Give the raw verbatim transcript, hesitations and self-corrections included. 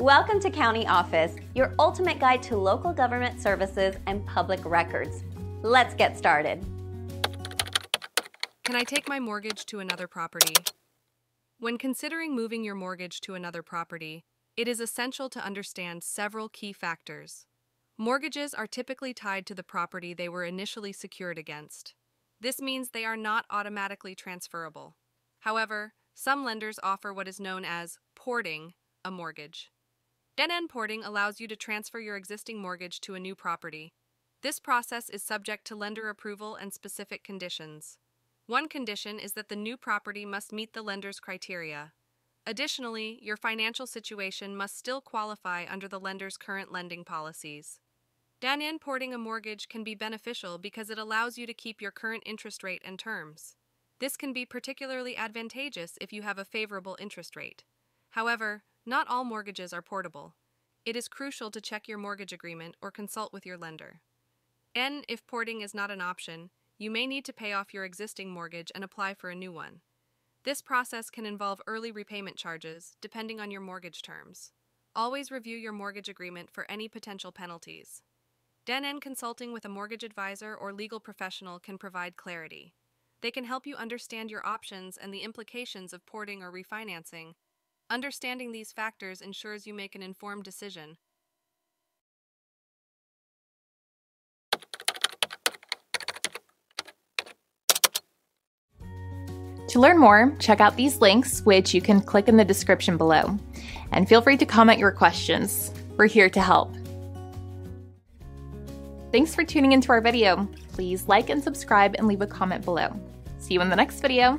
Welcome to County Office, your ultimate guide to local government services and public records. Let's get started. Can I take my mortgage to another property? When considering moving your mortgage to another property, it is essential to understand several key factors. Mortgages are typically tied to the property they were initially secured against. This means they are not automatically transferable. However, some lenders offer what is known as porting a mortgage. D N N porting allows you to transfer your existing mortgage to a new property. This process is subject to lender approval and specific conditions. One condition is that the new property must meet the lender's criteria. Additionally, your financial situation must still qualify under the lender's current lending policies. D N N porting a mortgage can be beneficial because it allows you to keep your current interest rate and terms. This can be particularly advantageous if you have a favorable interest rate. However, not all mortgages are portable. It is crucial to check your mortgage agreement or consult with your lender. And if porting is not an option, you may need to pay off your existing mortgage and apply for a new one. This process can involve early repayment charges, depending on your mortgage terms. Always review your mortgage agreement for any potential penalties. D N N consulting with a mortgage advisor or legal professional can provide clarity. They can help you understand your options and the implications of porting or refinancing. Understanding these factors ensures you make an informed decision. To learn more, check out these links, which you can click in the description below. And feel free to comment your questions. We're here to help. Thanks for tuning into our video. Please like and subscribe and leave a comment below. See you in the next video.